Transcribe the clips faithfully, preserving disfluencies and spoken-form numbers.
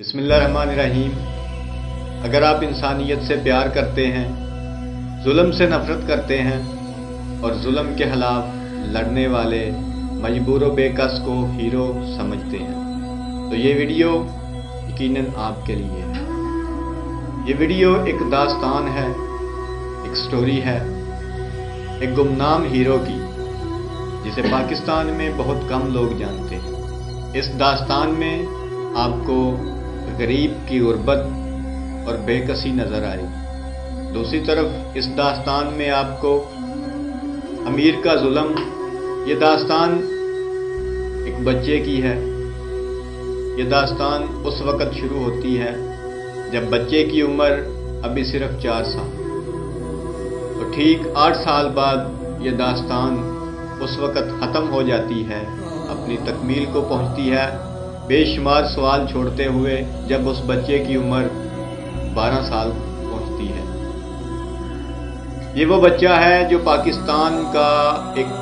बिस्मिल्लाहिर्रहमानिर्रहीम। अगर आप इंसानियत से प्यार करते हैं, जुल्म से नफरत करते हैं और जुल्म के खिलाफ लड़ने वाले मजबूर बेकस को हीरो समझते हैं तो ये वीडियो यकीनन आपके लिए है। ये वीडियो एक दास्तान है, एक स्टोरी है, एक गुमनाम हीरो की, जिसे पाकिस्तान में बहुत कम लोग जानते हैं। इस दास्तान में आपको गरीब की गुरबत और बेकसी नज़र आएगी। दूसरी तरफ इस दास्तान में आपको अमीर का जुल्म। ये दास्तान एक बच्चे की है। ये दास्तान उस वक़्त शुरू होती है जब बच्चे की उम्र अभी सिर्फ चार साल, तो ठीक आठ साल बाद ये दास्तान उस वक़्त ख़त्म हो जाती है, अपनी तकमील को पहुंचती है, बेशुमार सवाल छोड़ते हुए, जब उस बच्चे की उम्र बारह साल पहुंचती है। ये वो बच्चा है जो पाकिस्तान का एक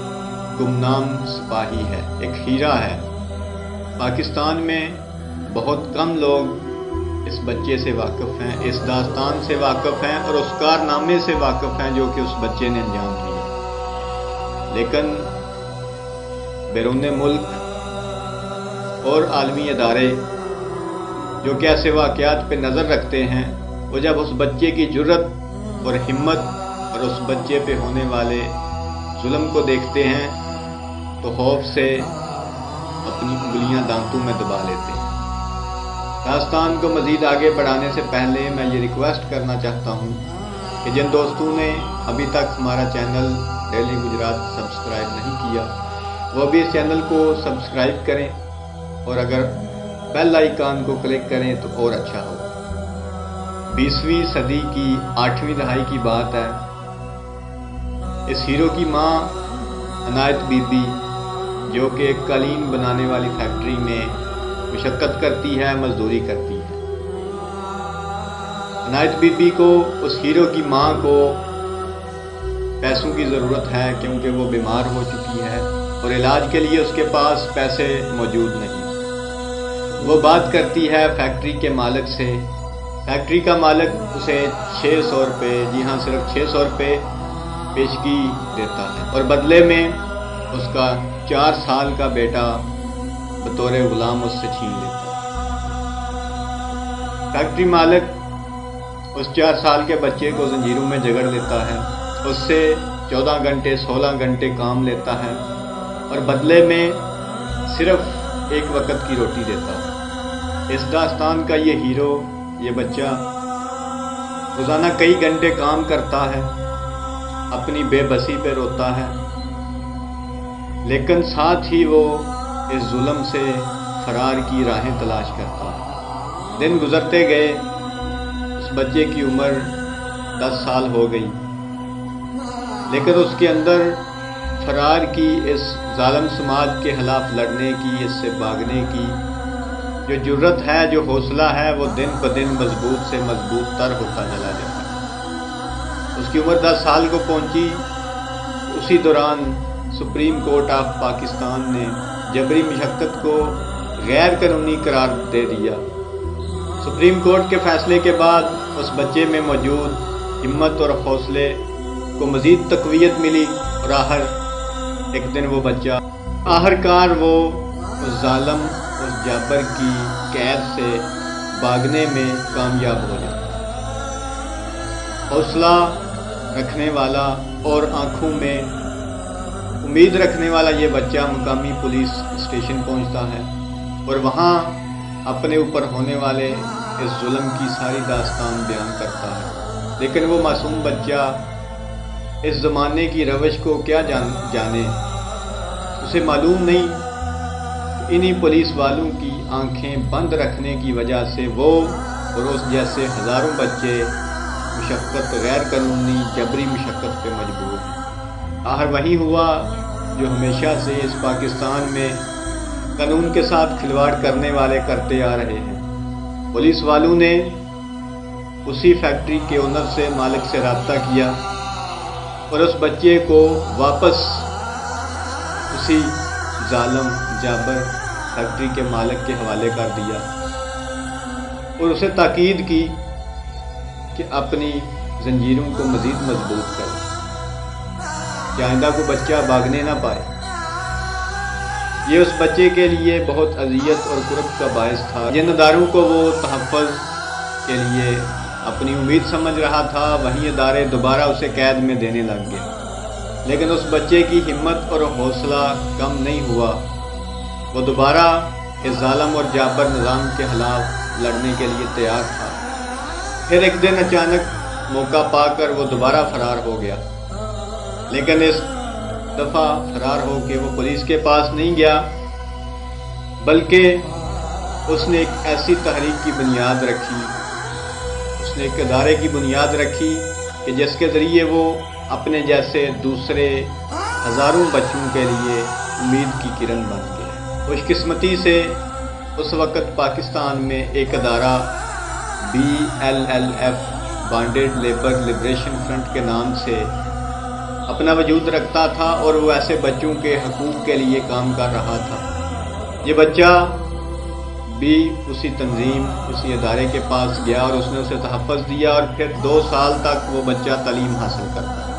गुमनाम सिपाही है, एक हीरा है। पाकिस्तान में बहुत कम लोग इस बच्चे से वाकिफ़ हैं, इस दास्तान से वाकिफ़ हैं और उस कारनामे से वाकिफ़ हैं जो कि उस बच्चे ने अंजाम दिया। लेकिन बैरून मुल्क और आलमी अदारे जो कि ऐसे वाक़यात पर नज़र रखते हैं, वो जब उस बच्चे की जुर्रत और हिम्मत और उस बच्चे पे होने वाले जुल्म को देखते हैं तो खौफ से अपनी उंगलियां दांतों में दबा लेते हैं। दास्तान को मज़ीद आगे बढ़ाने से पहले मैं ये रिक्वेस्ट करना चाहता हूँ कि जिन दोस्तों ने अभी तक हमारा चैनल डेली गुजरात सब्सक्राइब नहीं किया, वो भी इस चैनल को सब्सक्राइब करें और अगर बेल आइकान को क्लिक करें तो और अच्छा हो। बीसवीं सदी की आठवीं दहाई की बात है। इस हीरो की माँ अनायत बीबी, जो कि एक कालीन बनाने वाली फैक्ट्री में मशक्कत करती है, मजदूरी करती है। अनायत बीबी को, उस हीरो की माँ को पैसों की ज़रूरत है क्योंकि वो बीमार हो चुकी है और इलाज के लिए उसके पास पैसे मौजूद नहीं। वो बात करती है फैक्ट्री के मालिक से। फैक्ट्री का मालिक उसे छः सौ रुपये, जी हाँ सिर्फ छः सौ रुपये पेशगी देता है और बदले में उसका चार साल का बेटा बतौर गुलाम उससे छीन लेता है। फैक्ट्री मालिक उस चार साल के बच्चे को जंजीरों में जकड़ लेता है, उससे चौदह घंटे सोलह घंटे काम लेता है और बदले में सिर्फ एक वक्त की रोटी देता है। इस दास्तान का ये हीरो, ये बच्चा रोज़ाना कई घंटे काम करता है, अपनी बेबसी पे रोता है, लेकिन साथ ही वो इस जुल्म से फरार की राहें तलाश करता है। दिन गुजरते गए, उस बच्चे की उम्र दस साल हो गई, लेकिन उसके अंदर फरार की, इस जालिम समाज के खिलाफ लड़ने की, इससे भागने की जो जुर्रत है, जो हौसला है, वो दिन ब दिन मजबूत से मजबूत तर होता चला जाता है। उसकी उम्र दस साल को पहुंची। उसी दौरान सुप्रीम कोर्ट ऑफ पाकिस्तान ने जबरी मशक्क़त को गैर कानूनी करार दे दिया। सुप्रीम कोर्ट के फैसले के बाद उस बच्चे में मौजूद हिम्मत और हौसले को मज़ीद तक़वियत मिली और आखिर एक दिन वो बच्चा आखिरकार वो उस जालिम, उस जाबर की कैद से भागने में कामयाब हो जाता। हौसला रखने वाला और आँखों में उम्मीद रखने वाला ये बच्चा मुकामी पुलिस स्टेशन पहुंचता है और वहाँ अपने ऊपर होने वाले इस जुल्म की सारी दास्तान बयान करता है। लेकिन वो मासूम बच्चा इस ज़माने की रवश को क्या जान जाने, उसे मालूम नहीं कि इन्हीं पुलिस वालों की आंखें बंद रखने की वजह से वो और उस जैसे हज़ारों बच्चे मशक्क़त, गैर कानूनी जबरी मशक्क़त पे मजबूर हैं। आखिर वही हुआ जो हमेशा से इस पाकिस्तान में कानून के साथ खिलवाड़ करने वाले करते आ रहे हैं। पुलिस वालों ने उसी फैक्ट्री के ओनर से, मालिक से रब्ता किया और उस बच्चे को वापस उसी जालिम, जाबर फैक्ट्री के मालिक के हवाले कर दिया। और उसे ताकीद की कि अपनी जंजीरों को मज़ीद मजबूत करें कि आइंदा को बच्चा भागने ना पाए। ये उस बच्चे के लिए बहुत अजियत और कुर्ब का बायस था। जिन अदारों को वो तहफ़्फ़ुज़ के लिए अपनी उम्मीद समझ रहा था वहीं अदारे दोबारा उसे कैद में देने लग गए, लेकिन उस बच्चे की हिम्मत और हौसला कम नहीं हुआ। वो दोबारा इस ज़ालिम और जाबर निज़ाम के खिलाफ लड़ने के लिए तैयार था। फिर एक दिन अचानक मौका पाकर वो दोबारा फ़रार हो गया, लेकिन इस दफ़ा फरार होके वो पुलिस के पास नहीं गया, बल्कि उसने एक ऐसी तहरीक की बुनियाद रखी, उसने एक अदारे की बुनियाद रखी कि जिसके ज़रिए वो अपने जैसे दूसरे हज़ारों बच्चों के लिए उम्मीद की किरण बन गया। खुशकिस्मती से उस वक़्त पाकिस्तान में एक अदारा B L L F bonded labour liberation front के नाम से अपना वजूद रखता था और वो ऐसे बच्चों के हकूक़ के लिए काम कर रहा था। ये बच्चा भी उसी तंजीम उसी अदारे के पास गया और उसने उसे तहफ़्फ़ुज़ दिया और फिर दो साल तक वो बच्चा तालीम हासिल करता था।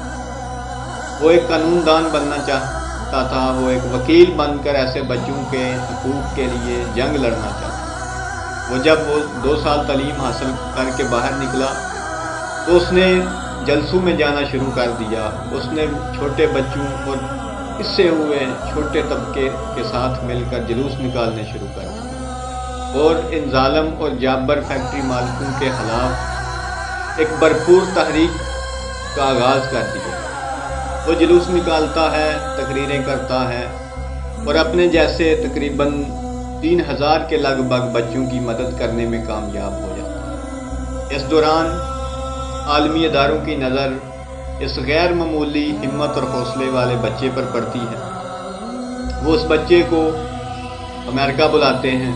वो एक कानून दान बनना चाहता था, वो एक वकील बनकर ऐसे बच्चों के हकूक़ के लिए जंग लड़ना चाहता था। वो जब वो दो साल तालीम हासिल करके बाहर निकला तो उसने जलसों में जाना शुरू कर दिया। उसने छोटे बच्चों और इससे हुए छोटे तबके के साथ मिलकर जुलूस निकालने शुरू कर दिया और इन जालिम और जाबर फैक्ट्री मालिकों के खिलाफ एक भरपूर तहरीक का आगाज़ कर दिया। वो जुलूस निकालता है, तकरीरें करता है और अपने जैसे तकरीबन तीन हज़ार के लगभग बच्चों की मदद करने में कामयाब हो जाता है। इस दौरान आलमी अदारों की नज़र इस गैर मामूली हिम्मत और हौसले वाले बच्चे पर पड़ती है। वो उस बच्चे को अमेरिका बुलाते हैं,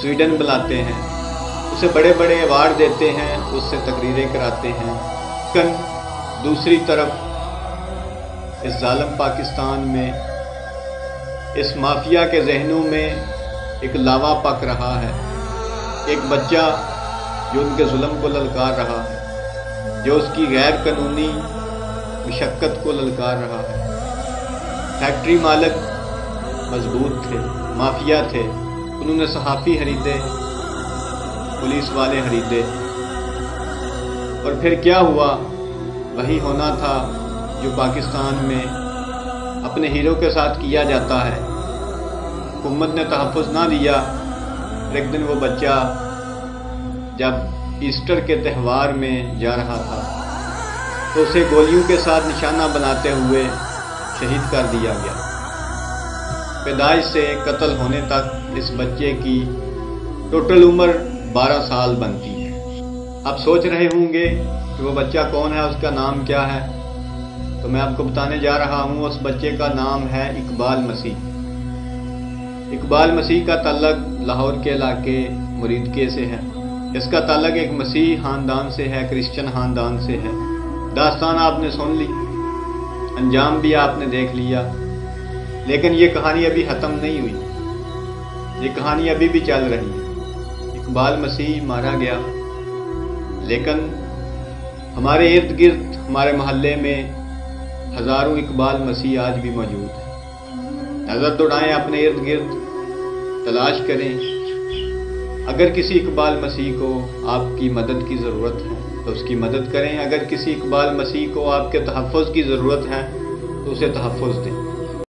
स्वीडन बुलाते हैं, उसे बड़े बड़े अवार्ड देते हैं, उससे तकरीरें कराते हैं। लेकिन दूसरी तरफ इस जालिम पाकिस्तान में इस माफिया के जहनों में एक लावा पक रहा है, एक बच्चा जो उनके जुल्म को ललकार रहा है, जो उसकी गैर कानूनी मशक्क़त को ललकार रहा है। फैक्ट्री मालिक मजबूत थे, माफिया थे, उन्होंने सहाफ़ी खरीदे, पुलिस वाले खरीदे और फिर क्या हुआ? वही होना था जो पाकिस्तान में अपने हीरो के साथ किया जाता है। हुकूमत ने तहफ़्फ़ुज़ ना दिया। एक दिन वो बच्चा जब ईस्टर के त्यौहार में जा रहा था तो उसे गोलियों के साथ निशाना बनाते हुए शहीद कर दिया गया। पैदाइश से कत्ल होने तक इस बच्चे की टोटल उम्र बारह साल बनती है। आप सोच रहे होंगे कि वो बच्चा कौन है, उसका नाम क्या है, तो मैं आपको बताने जा रहा हूँ। उस बच्चे का नाम है इकबाल मसीह। इकबाल मसीह का ताल्लुक लाहौर के इलाके मुरीदके से है। इसका ताल्लुक एक मसीह ख़ानदान से है, क्रिश्चन ख़ानदान से है। दास्तान आपने सुन ली, अंजाम भी आपने देख लिया, लेकिन ये कहानी अभी ख़त्म नहीं हुई, ये कहानी अभी भी चल रही है। इकबाल मसीह मारा गया, लेकिन हमारे इर्द गिर्द हमारे मोहल्ले में हज़ारों इकबाल मसीह आज भी मौजूद है। नज़र दौड़ाएँ अपने इर्द गिर्द, तलाश करें। अगर किसी इकबाल मसीह को आपकी मदद की ज़रूरत है तो उसकी मदद करें। अगर किसी इकबाल मसीह को आपके तहफ़्फ़ुज़ की ज़रूरत है तो उसे तहफ़्फ़ुज़ दें।